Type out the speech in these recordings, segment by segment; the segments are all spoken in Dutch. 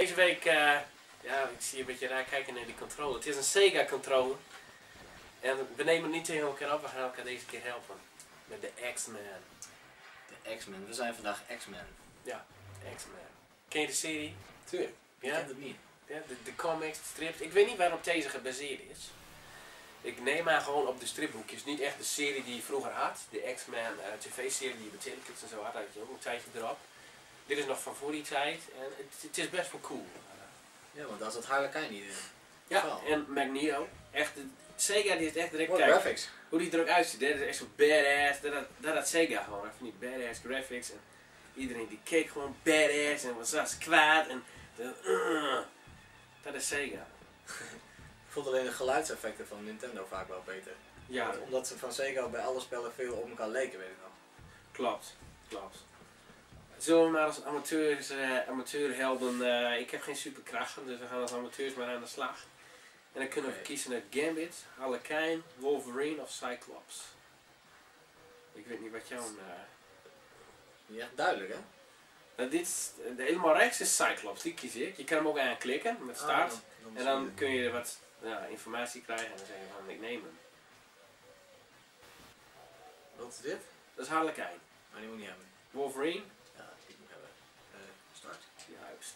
Deze week, ja, ik zie een beetje raar kijken naar die controller. Het is een Sega controller. En we nemen het niet tegen elkaar op, we gaan elkaar deze keer helpen. Met de X-Men. De X-Men, we zijn vandaag X-Men. Ja, X-Men. Ken je de serie? Tuurlijk, ik ken het niet. Ja, de comics, de strips. Ik weet niet waarop deze gebaseerd is. Ik neem haar gewoon op de stripboekjes. Niet echt de serie die je vroeger had. De X-Men tv-serie die je met Turtles en zo had. Daar had je ook een tijdje erop. Dit is nog van voor die tijd. En het is best wel cool. Ja, want daar zat Harlekijn niet in. Ja, wow. En Magniio. Echt, Sega die is echt direct graphics. Hoe die er ook uitziet. Dat is echt zo'n badass. Dat had Sega gewoon. Van die badass graphics. En iedereen die keek gewoon badass. En was zelfs kwaad. En dat is Sega. Ik vond alleen de geluidseffecten van Nintendo vaak wel beter. Ja. Want omdat ze van Sega bij alle spellen veel op elkaar leken, weet ik nog. Klopt, klopt. Zullen we maar als amateurs, amateurhelden, ik heb geen superkrachten, dus we gaan als amateurs maar aan de slag. En dan kunnen we kiezen uit Gambit, Harlekijn, Wolverine of Cyclops. Ik weet niet wat jouw... Ja, duidelijk hè? Nou, helemaal rechts is Cyclops, die kies ik. Je kan hem ook aanklikken met start. En dan kun je wat informatie krijgen en dan zeg je van ik neem hem. Wat is dit? Dat is Harlekijn. Maar die moet ik niet hebben. Wolverine? Ja, die moet ik hebben. Start. Juist.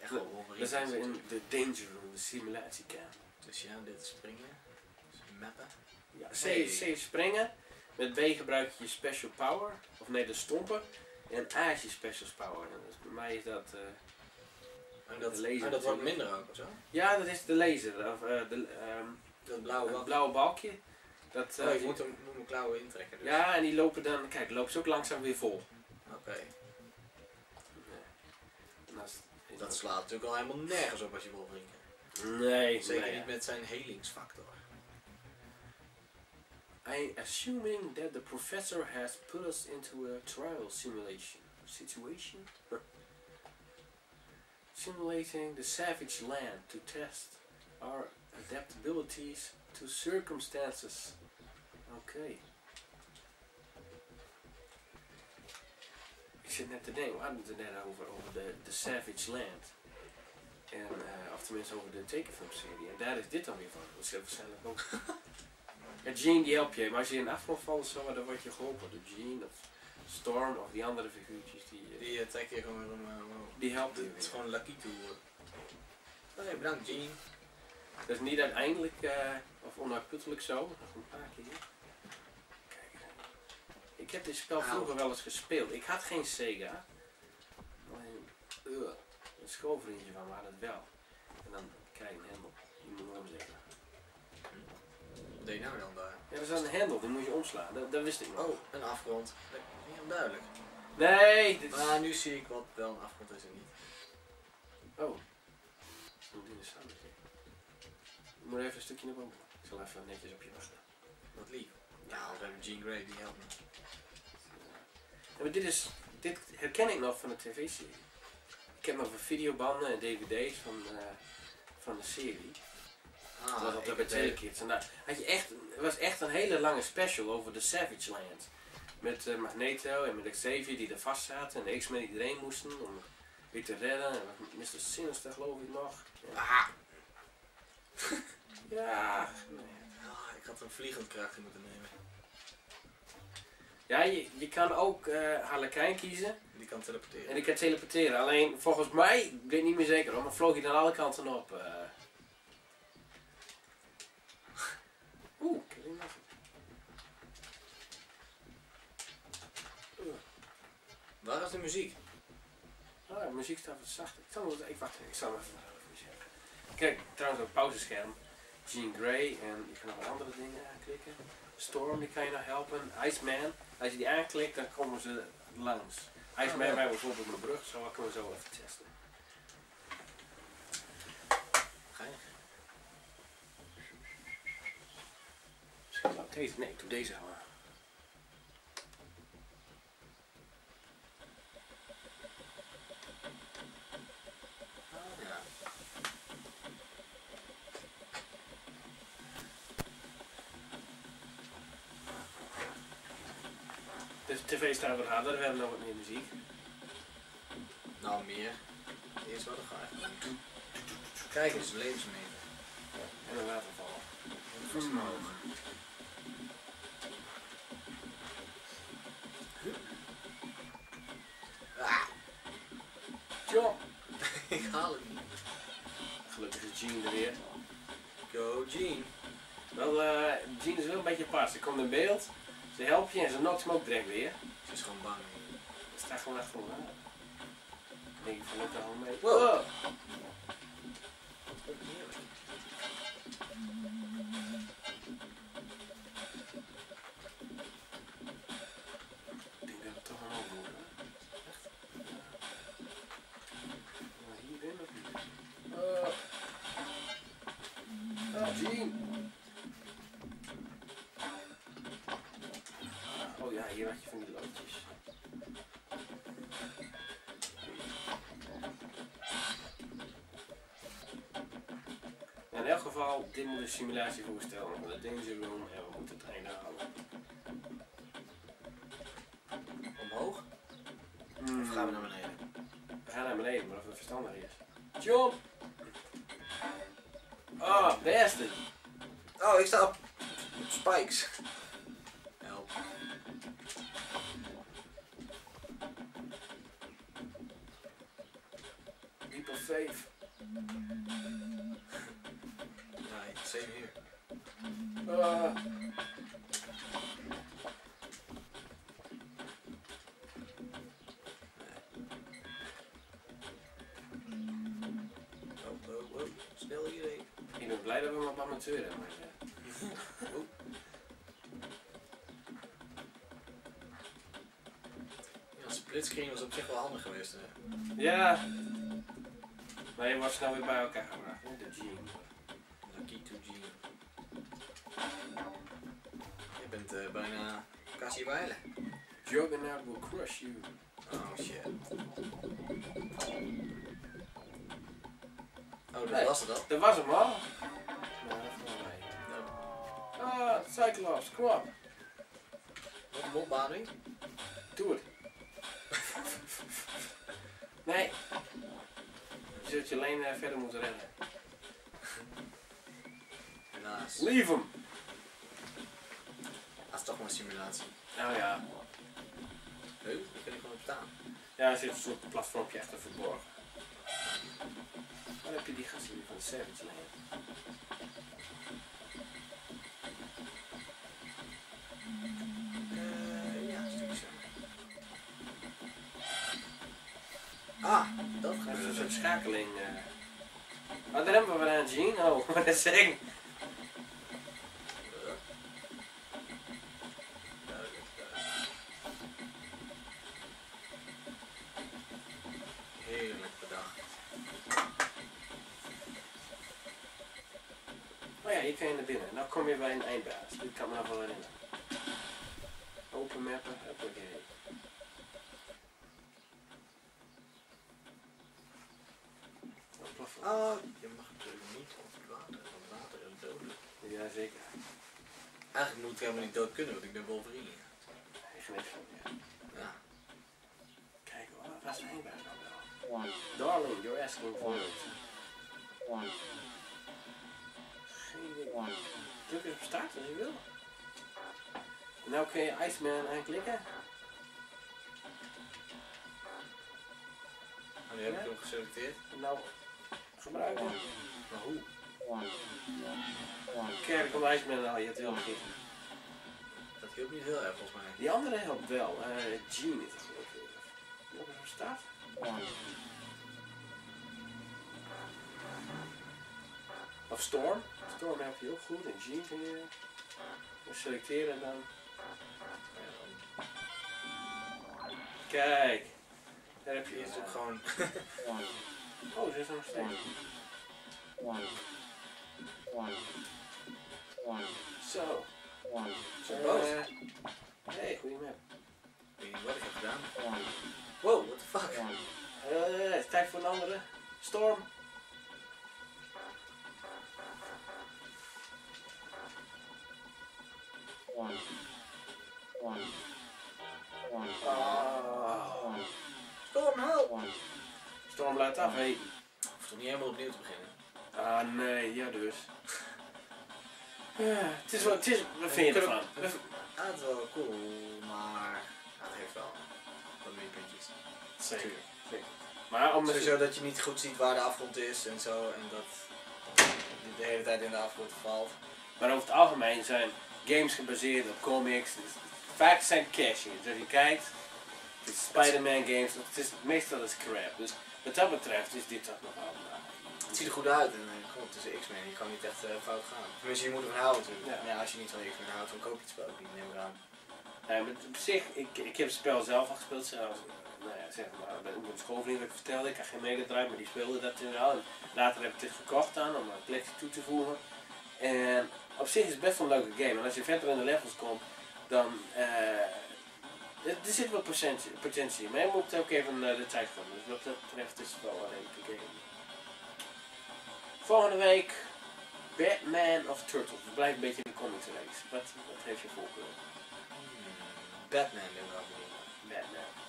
Echt wel Wolverine. Dan zijn we in de Danger Room, de simulatiekamer. Dus ja, dit is springen. Dus mappen. Ja, C is springen. Met B gebruik je special power, of nee, de stompen. En A is je special power. Dus bij mij is dat. En dat, de laser dat wordt minder ook of zo? Ja, dat is de laser. Of, dat blauwe balkje. Dat, je moet hem mijn klauwen intrekken. Dus. Ja, en die lopen dan. Kijk, lopen ze ook langzaam weer vol. Oké. Dat slaat natuurlijk al helemaal nergens op als je wil drinken. Nee, zeker niet met zijn helingsfactor. I'm assuming that the professor has put us into a trial simulation situation. Simulating the savage land to test our adaptabilities to circumstances. Okay. Ik zit net te denken, we hadden het er net over de savage land. En, of tenminste over de tekenfilmserie. En daar is dit dan weer van. Dat is waarschijnlijk ook. Ja, Jean die helpt je, maar als je in de afgrond valt of zo, dan word je geholpen door Jean of Storm of die andere figuurtjes die trek je gewoon omhoog. Die helpt je. Het is gewoon lucky toe. Nee, bedankt Jean. Dat is niet uiteindelijk of onuitputtelijk zo, nog een paar keer. Kijk, ik heb dit spel vroeger wel eens gespeeld. Ik had geen Sega. Een schoolvriendje van me had het wel. En dan kijk ik hem op, je moet hem zeggen. Wat deed je nou dan daar? Ja, dat is aan de hendel, die moet je omslaan. Dat wist ik nog. Oh, een afgrond. Dat is niet onduidelijk. Nee, dit is... Maar nu zie ik wat wel een afgrond is en niet. Oh. Ik moet dit eens samen zeggen. Ik moet even een stukje naar boven. Ik zal even netjes op je wachten. Wat lief. Nou, we hebben Jean Grey, die helpt me. Ja, maar dit herken ik nog van de tv-serie. Ik heb nog videobanden en dvd's van de serie. Dat was op de Batman Kids. En daar had je echt, het was echt een hele lange special over de Savage Land. Met Magneto en met Xavier die er vast zaten. En de X-Men die iedereen moesten om weer te redden. En Mr. Sinister geloof ik nog. Ja. Ja. Ik had een vliegend krachtje moeten nemen. Ja, je kan ook Harlekijn kiezen. Die kan teleporteren. En die kan teleporteren. Alleen volgens mij, ik weet niet meer zeker hoor, maar vloog hij dan alle kanten op. Oeh, ik weet niet. Waar is de muziek? Ah, de muziek staat wat zacht. Ik zal hem even zeggen. Kijk, trouwens op het pauzescherm. Jean Grey en je kan nog wat andere dingen aanklikken. Storm, die kan je nog helpen. Iceman, als je die aanklikt, dan komen ze langs. Iceman bij bijvoorbeeld op de brug, zo kunnen we zo even testen. Nee, ik doe deze maar. Ja. Dus de tv staat wat harder, we hebben nog wat meer muziek. Nou, meer. Eerst wat ga ik doen. Kijk eens, levensmiddel. En een waterval. Vermogen. Ah. John. Ik haal het niet. Gelukkig is Jean er weer. Go Jean. Wel, Jean is wel een beetje apart. Ze komt in beeld, ze helpt je en ze nokt hem ook direct weer. Ze is gewoon bang. Ze staat gewoon echt voor me. Ik denk van dat er gewoon mee. Wow! Ik denk dat het toch wel ook wordt. Echt? Hierin of niet? Oh, Jean! Oh ja, hier had je van die loodjes. In elk geval, dit moet een simulatie voorstellen van de Danger Room en we moeten het einde halen. Omhoog? Of gaan we naar beneden? We gaan naar beneden, maar of het verstandig is. John! Oh, bastard! Oh, ik sta op spikes. Help. People safe. Same here. Oh, snel hierheen. Ik ben blij dat we wat amateur hebben. Oh. Ja, een splitscreen was op zich wel handig geweest. Hè? Ja. Maar je was snel weer bij elkaar gebracht. De Jean. Je bent bijna Cassie Weilen. Juggernaut will crush you. Oh shit. Oh, dat was het al. Dat was hem al. Nee, dat was mij. No. Ah, Cyclops, kom op. Wat een opbouwing. Doe het. Nee. Je zult je alleen verder moeten rennen. Leave hem! Dat is toch maar een simulatie. Nou ja. Leuk, daar kan ik gewoon op staan. Ja, er zit een soort platformje achter verborgen. Waar heb je die gasten hier van de Savage Land? Ja, dat is natuurlijk zo. Ah, dat gaat. Dat is een soort schakeling. Oh, daar hebben we wel aan Jean. Oh, wat is dat? Kom weer bij een eindbaas. Dit kan me nog wel herinneren. Open mappen, applicate. Oh, je mag natuurlijk niet over het water, want het water is dodelijk. Jazeker. Eigenlijk moet ik helemaal niet dood kunnen, want ik ben Wolverine. Hij geeft van je. Ja. Kijk hoor, waar is de eindbaas dan wel? Darling, you're asking for it. Geen idee. Druk eens op start als je wil. Nou kun je Iceman aanklikken. En nu heb ik hem geselecteerd. Nou, gebruiken. Maar hoe? Kijk, kom Iceman al, je hebt wel een keer. Dat hielp niet heel erg volgens mij. Die andere helpt wel. Jean is het ook. Druk eens op start. Of Storm. Storm heb je heel goed en Jean kun je selecteren en dan. Kijk, daar heb je eerst ook gewoon. Oh, ze is nog steeds. Zo. Hey, goeie map. Ik weet niet wat ik heb gedaan. Wow, what the fuck? Het is tijd voor een andere. Storm. Storm, help! Storm blijft af. Nee. Je hoeft toch niet helemaal opnieuw te beginnen? Ah nee, ja dus. Ja, het is wel, het is, wat vind je ervan? Ja, het is wel cool, maar het heeft wel wat meer puntjes. Zeker. Zeker. Maar om sowieso dat je niet goed ziet waar de afgrond is en zo, en dat je de hele tijd in de afgrond valt. Maar over het algemeen zijn games gebaseerd op comics, dus vaak zijn cash-ins. Als je kijkt, het is Spider-Man games, het is meestal is crap. Dus wat dat betreft is dit toch nog allemaal. Het ziet er goed uit en komt tussen X-Men, je kan niet echt fout gaan. Tenminste, je moet ervan houden natuurlijk. Ja. Ja, als je niet van X-Men houdt, dan koop je het spel ook niet, neem ik aan. Nee, maar op zich, ik heb het spel zelf al gespeeld. Zelfs, nou ja, zeg maar, bij mijn schoolvriend dat ik vertelde, ik had geen Megadrive, maar die speelde dat toen al. En later heb ik het gekocht dan, om een plekje toe te voegen. En op zich is het best wel een leuke game. En als je verder in de levels komt, dan... er zit wel potentie, maar je moet ook even de tijd komen. Dus wat dat betreft is het wel een leuke game. Volgende week, Batman of Turtles. We blijven een beetje in de comics reeks. Wat heeft je voorkeur? Batman ben ik wel. Batman.